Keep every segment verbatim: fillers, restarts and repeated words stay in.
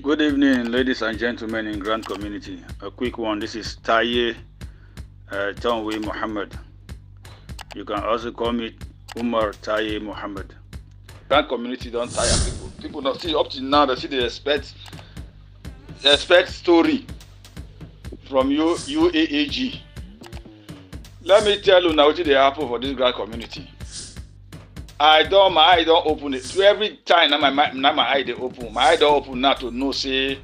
Good evening, ladies and gentlemen in Grand Community. A quick one. This is Taye uh, Tongwe Mohammed. You can also call me Umar Taye Mohammed. Grand Community don't tire people. People don't see up to now. They see they expect they expect story from you U A A G. Let me tell you now what they happen for this Grand Community. I don't, my eye don't open it. So every time now my, my, now my eye they open. My eye don't open now to know, say,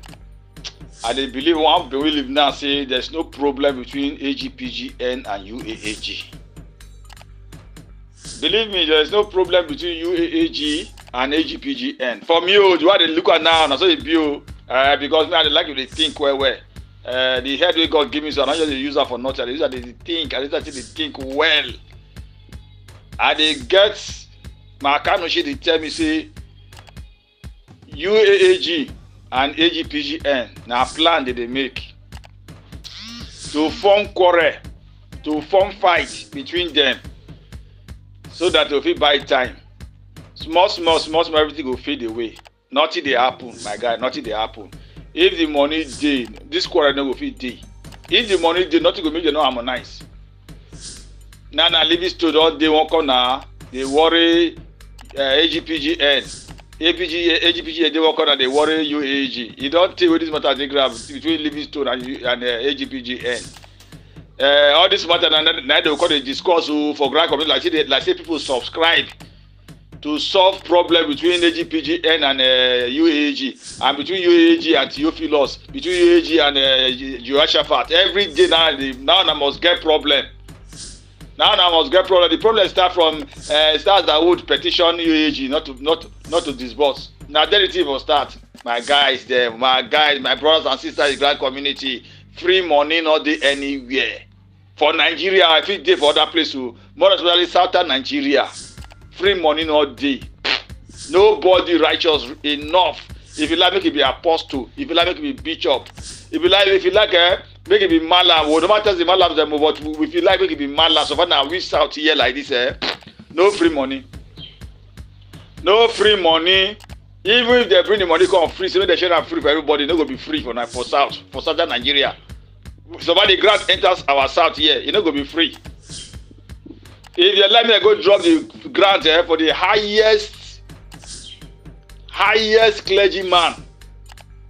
I they believe one believe now, say, there's no problem between A G P G N and U A A G. Believe me, there's no problem between U A A G and A G P G N. For me, oh, what they look at now, and so it be, uh, because now they like you, they think where, where. Uh, the head way God give me, so I'm not just a user for nothing. The user, they think, and they think well. And they get. My account they tell me say U A A G and A G P G N na plan that they make to form quarrel, to form fight between them, so that they fit buy time. Small, small, small, small, everything will fade away. Nothing they happen, my guy. Nothing they happen. If the money dey, this quarrel no go fit dey. If the money dey, nothing go make them no harmonize. Now, now, Livingstone all day won't come now. They worry uh, A G P G N. A G P G N, they work on and they worry U A A G. You don't take with this matter they grab between Livingstone and, and uh, A G P G N. Uh, all this matter, and now they call the discourse for Grand Community, like say, like say people subscribe to solve problem between A G P G N and uh, U A A G, and between U A A G and Theophilus, between U A A G and uh, Joasha Fat. Every day now, they, now I must get problem. Now, now I must get problem. The problem starts from uh, starts that would petition U A G not to not not to disburse. Now then it will start. My guys, there, my guys, my brothers and sisters in the Grand Community, free money not there anywhere. For Nigeria, I feel there for other places, more especially southern Nigeria, free money not there. Nobody righteous enough. If you like, make it be apostle. If you like, make it be bishop. If you like, if you like, eh, make it be Mala. Well, no matter the Mala, but if you like, make it be Mala. So far now, we out here like this, eh? No free money. No free money. Even if they bring the money, come free. So no, they share free for everybody. No, go be free for for south, for southern Nigeria. So far the grant enters our south here. It no go be free. If you like me, I go drop the grant eh, for the highest. highest clergyman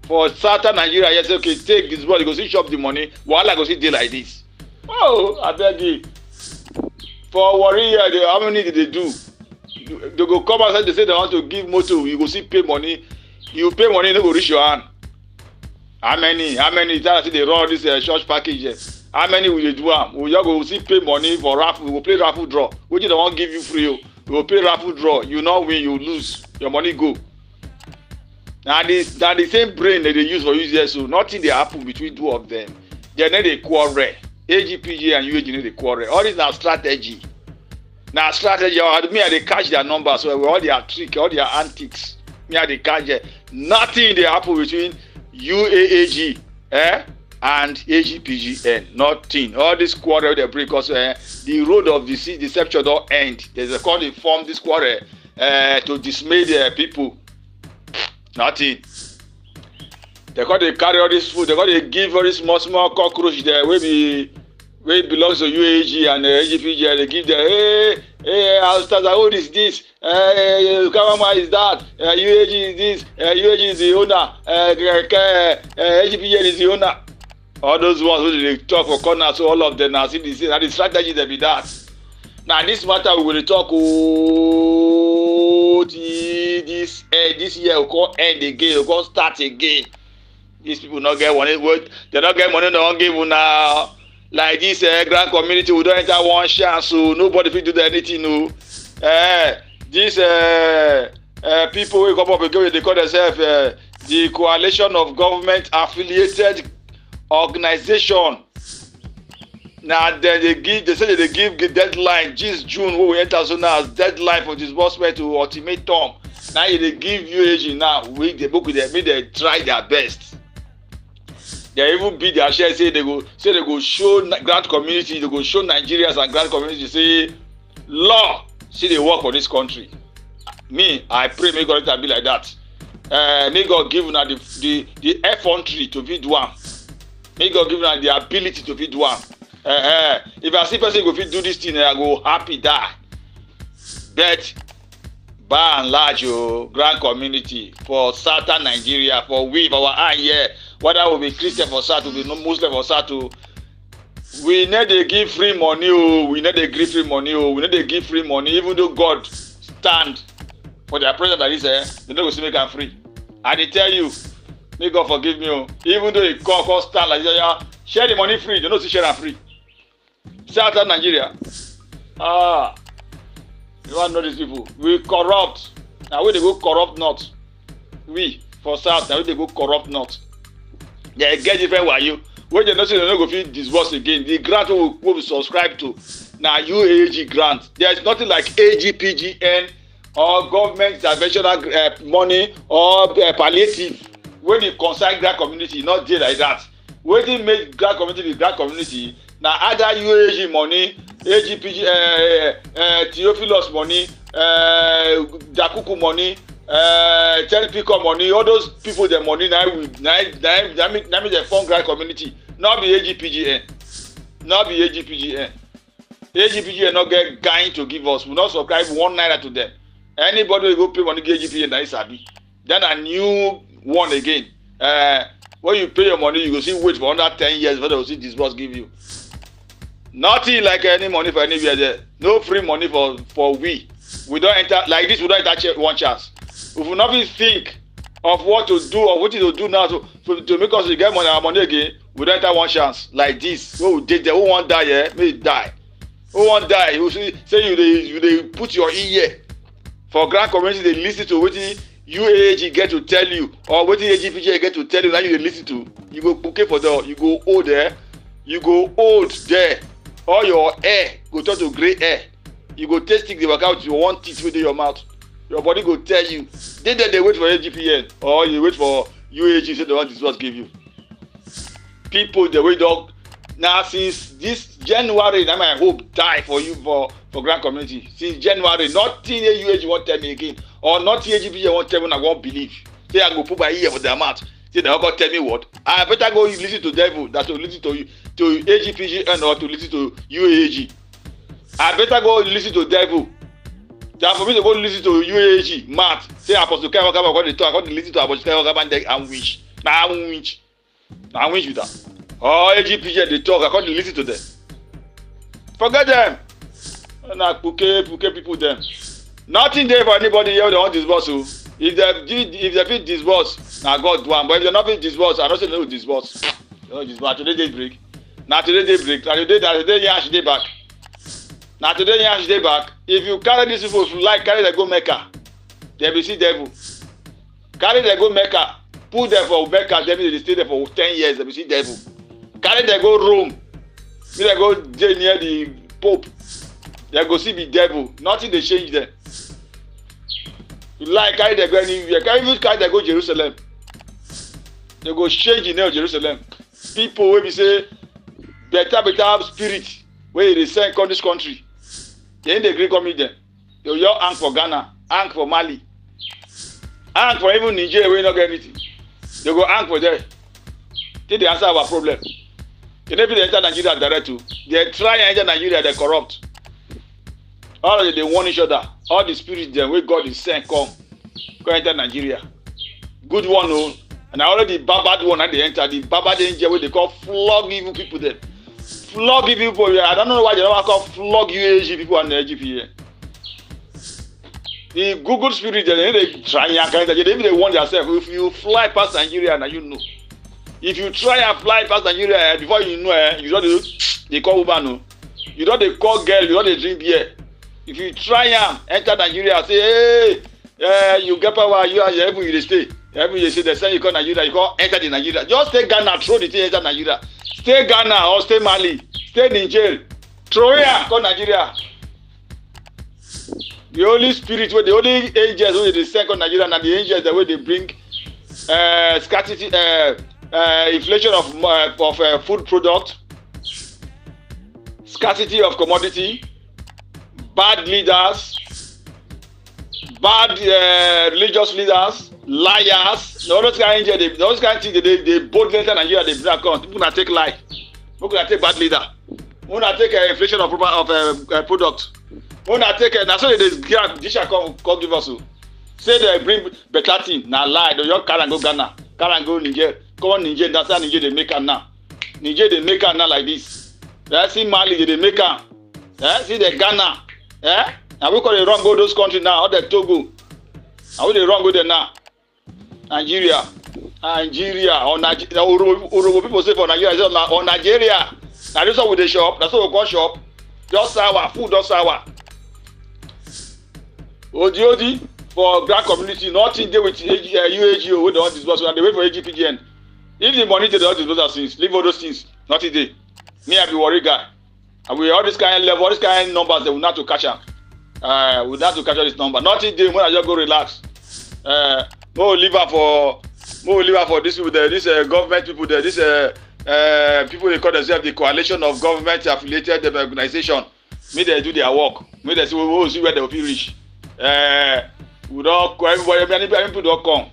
for southern Nigeria. Yes, okay, take this one, you go see shop the money, while I go see day like this. Oh, I beg you. For warrior, how many did they do? They go come outside, they say they want to give motor, you go see pay money, you pay money, they go reach your hand. How many, how many, that I see they run this uh, church package, uh, how many will you do? Um, we just go see pay money for raffle, we go play raffle draw, which they won't give you free, you go pay raffle draw, you not win, you lose, your money go. Now this, now the same brain that they use for U C S, so nothing they happen between two of them. They know they quarrel. A G P G and U A G know they quarrel. All this now strategy. Now strategy. Me and they catch their numbers. So all their trick, all their antics. Me and they catch it. Nothing they happen between U A A G eh, and A G P G N. Nothing. All this quarrel they break us. Eh, the road of the deception don't end. There's a call they form this quarrel eh, to dismay the people. Nothing. They got to carry all this food. They got to give all this small, small cockroach there, where be, where it belongs to U A G and the A G P G. They give them, hey, hey, how is this? Hey, Kamama is that? Uh, U A G is this? Uh, U A G is the owner. Uh, A G P G is the owner. All those ones who they talk for corners, so all of them are seeing the same. And the strategy they be that. Now this matter we will talk. Oh, this uh, this year we call end again. We call start again. These people not get money. They not get money. They don't give now. Like this uh, Grand Community, we don't enter one chance. So nobody fit do anything. No. Uh, these uh, uh, people will come up again. They call themselves uh, the Coalition of Government Affiliated Organization. Now they, they give, they say they give deadline. This June, we enter so now as deadline for disbursement to ultimatum. Now they give U A G now. We the book with them, they try their best. They even beat their share. Say they go, say they go show Grand Community. They go show Nigerians and Grand Community. Say, law, see they work for this country. Me, I pray may God be like that. Uh, may God give us the, the, the effrontery to be doing. May God give us the ability to be doing. Uh, uh, if I see person go fit do this thing, I go happy die. But by and large, oh, grand community for southern Nigeria, for we, for our eye here, whether we be Christian for South, we be Muslim for South, we need to give free money. Oh, we need to give free money. Oh, we need to give free money. Even though God stand for their presence that is, eh, they don't go to make them free. And they tell you, may God forgive me. Oh, even though they call, call stand like this, yeah, share the money free. They don't see share them free. Southern Nigeria, ah. You want to know these people? We corrupt. Now we they go corrupt not. We for South. Now we they go corrupt not. They get different way you. When they don't say they don't go feel disbursed again. The grant we will subscribe to. Now U A A G grant. There is nothing like A G P G N or government interventional uh, money or uh, palliative. When it concerns that community, not deal like that. When they make that community the that community. Now other U A A G money. A G P G, uh, uh, Theophilus money, uh, Dakuku money, uh, Telpico money, all those people, their money, now make their fund grant community. Not be A G P G N. Not be A G P G N. A G P G N not get gain to give us. We not subscribe one naira to them. Anybody will go pay money to A G P G N, that is happy. Then a new one again. Uh, when you pay your money, you will see wait for under ten years before they will see this boss give you. Nothing like any money for anywhere there. No free money for, for we. We don't enter, like this, we don't enter one chance. If we not think of what to do or what to do now to, to, to make us get money, our money again, we don't enter one chance. Like this. Who did that? Who won't die here? May die. Who won't die? You see, say you they, you they put your ear here. For grand community, they listen to what U A A G get to tell you or what the A G P G get to tell you that you listen to. You go bouquet for the, you go old there. You go old there. All your hair go turn to grey hair. You go taste things, they work out your one teeth within your mouth. Your body go tell you. Then they wait for A G P N or you wait for U A G, say the one this was give you. People they wait dog. Now since this January, now my hope die for you for, for grand community. Since January, nothing U A G won't tell me again. Or nothing A G P N won't tell me I won't believe. Say I go put my ear for their mouth. Say they won't tell me what. I better go listen to devil that will listen to you. To A G P G N or to listen to U A A G. I better go listen to devil. Than for me to go listen to U A A G. Matt, say Apostle Kaiwa, I got to talk, I got to listen to Apostle Kaiwa and wish. Now I'm wish. I'm wish with that. Oh, A G P G N, they talk, I got to listen to them. Forget them. And I puke, puke people them. Nothing there for anybody here they want to disburse. If they did, if they feel disburse, now God do one. But if they're not being disburse, I don't say they will disburse. They will disburse. Today they break. Now today they break. Now today, now today, yeah, they back. Now today, yeah, they back. If you carry these people, if you like, carry them go Mecca. They will see devil. Carry them go Mecca. Put them for Mecca. They will stay there for ten years. They will see devil. Carry them go Rome. They go near the Pope. They go see the devil. Nothing they change them. You like, carry them go anywhere. Carry them go Jerusalem. They go change the name of Jerusalem. People will be say, better, better spirit where they send come this country. They ain't the Greek coming them. They will hang for Ghana, hang for Mali, hang for even Nigeria where you not get anything. They go hang for there. Till they answer our problem. They never enter Nigeria direct too. They try and enter Nigeria, they corrupt. All of they warn each other. All the spirits them where God is sent come. Go enter Nigeria. Good one oh. And already the bad one and they enter the bad danger where they call flog evil people there. Flog people, yeah. I don't know why they don't call flog U A G people and the G P A. The Google spirit, they, they try and kind of, they even warn themselves. If you fly past Nigeria, now you know. If you try and fly past Nigeria, before you know, you don't they call Uber, no. You don't they call girl, you don't they drink beer. If you try and enter Nigeria, say, hey, yeah, you get power, you are able to stay. Every day, the same you call Nigeria, you call enter the Nigeria. Just stay Ghana, throw the thing, enter Nigeria. Stay Ghana or stay Mali, stay Niger, throw it, call Nigeria. The only spirit, the only angels who they send on Nigeria, and the angels the way they bring uh, scarcity, uh, uh, inflation of uh, of uh, food product, scarcity of commodity, bad leaders, bad uh, religious leaders. liars, those kind of things, those kind of things, they, they both later Nigeria, they bring account. People can take life. People can take bad leader. People can take uh, inflation of, of uh, product. People can take, uh, that's why they get this account, come give us. Say they bring better thing, now lie, they just can't go Ghana, can't go Nigeria, come on Nigeria, that's how Nigeria they make them now. Nigeria they make them now like this. They see Mali, they make them. Eh? See the Ghana. Eh? And we call the wrong go those countries now, all the Togo. And we the wrong go there now. Nigeria, Nigeria, or Nigeria, Urubu people say for Nigeria, or Nigeria. Now this is with the shop, that's what we call shop. Just sour, food just sour. Odi Odi, for black community, nothing there with U A G O, we don't disburse, and they wait for A G P G N. If the money they don't disburse those things, leave all those things, nothing there. Me, I be worried guy. And with all this kind of level, all this kind of numbers, they will not to catch up. Uh, we have to catch up this number. Nothing there, when I just go relax. Uh, Mo liver for, Mo liver for this people there, this uh, government people there, this uh, uh, people they call themselves the coalition of government affiliated organization. May they do their work. May they see, we will see where they will be rich. Uh, we don't, everybody, many people don't come.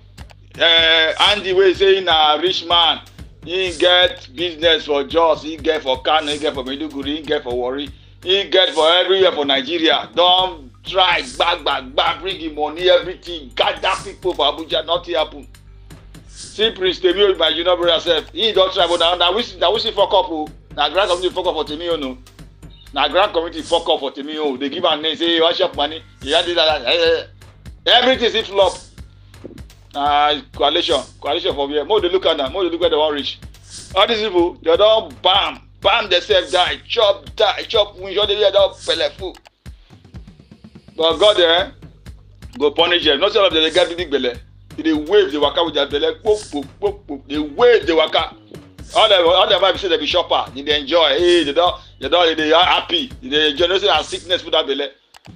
Uh, Andy was saying a uh, rich man, he get business for jobs, he get for Kano, he get for Maiduguri, he get for Warri, he get for everywhere for Nigeria. Don't try back, back, back, bring the money, everything, gather people for Abuja, nothing happen. See, Prince Temio, my junior brother said, he don't travel now. Now we see, now we see fuck up, oh. Now grand community fuck up for Temio, no. Now grand community fuck up for Temio. They give a name, say, you wash up money, you had that, everything is flop. Ah, uh, coalition, coalition for here. More they look at them, more they look at the one rich. All these people, they don't bam, bam themselves, die, chop, die, chop, we should they don't pelefu. But God eh, go punish them. Not all of them, they get big belly. They wave, they waka with their belly. They wave, they waka. All the all the vibes say they be shopper. They enjoy. Hey, they don't, they don't, they are happy. They enjoy. They say their sickness with that belly.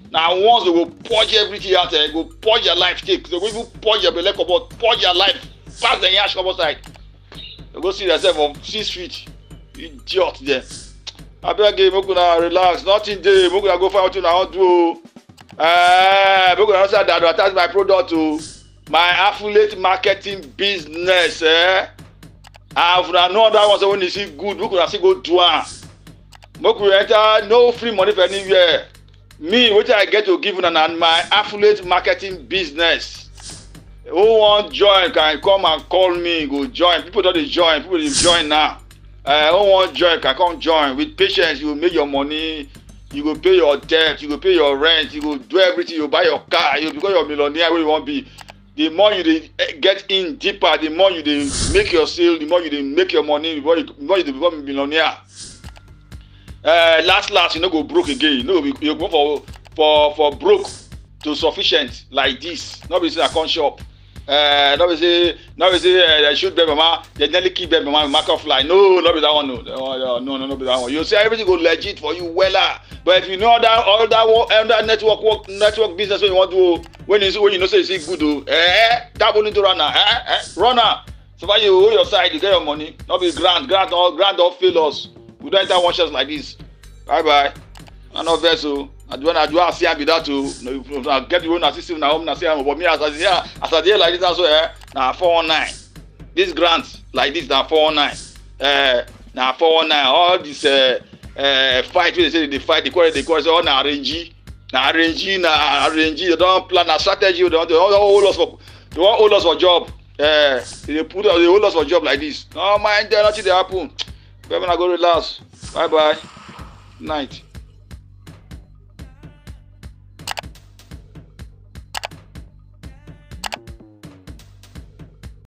Now once they go purge everything out there, go purge your life take. They go even purge your belly cupboard, purge your life. Pass the yash cupboard side. They go see themselves on six feet. Idiot there. I beg you, make una relax. Nothing there. Make una go find what you want to do. Uh, because I advertise my product to my affiliate marketing business. Eh? I've no other one, so when you see good, we could see go to one. Enter no free money for anywhere. Me, which I get to give and my affiliate marketing business. Who want join can come and call me. Go join. People don't join. People don't join now. Uh, who want join can come join. With patience, you will make your money. You go pay your debt, you go pay your rent, you go do everything, you buy your car, you become your millionaire where you want to be. The more you get in deeper, the more you make your sale, the more you make your money, the more you, the more you become a millionaire. Uh, last, last, you no go broke again. You no you go for, for, for broke to sufficient like this. Nobody say I can't shop. Uh, nobody say, nobody say, uh, they shoot baby mama, they nearly keep baby mama, mark off line. No, nobody that one, no. No, no, no, nobody that one. You say everything go legit for you, wella. But if you know that all that, all that network work, network business when you want to, when you, when you know say you see good, do, eh, that only to runner, eh, eh, runner. So far you hold your side, you get your money. Nobody grand, grand, all grand, all failures. We don't enter one shots like this. Bye bye. I'm not vessel. I do I do I see I be that too. I get the one I see see now home I see I but me as I see as I see like this so eh now four one nine. This grant like this now four one nine. Eh now four one nine. All this uh, uh, fight they say they fight they call it they call it all now R N G now R N G now R N G they don't plan a strategy they don't they all hold us for they want hold us for job. Eh they put they hold us for job like this. No mind there nothing they happen. We're gonna go relax. Bye bye. Night.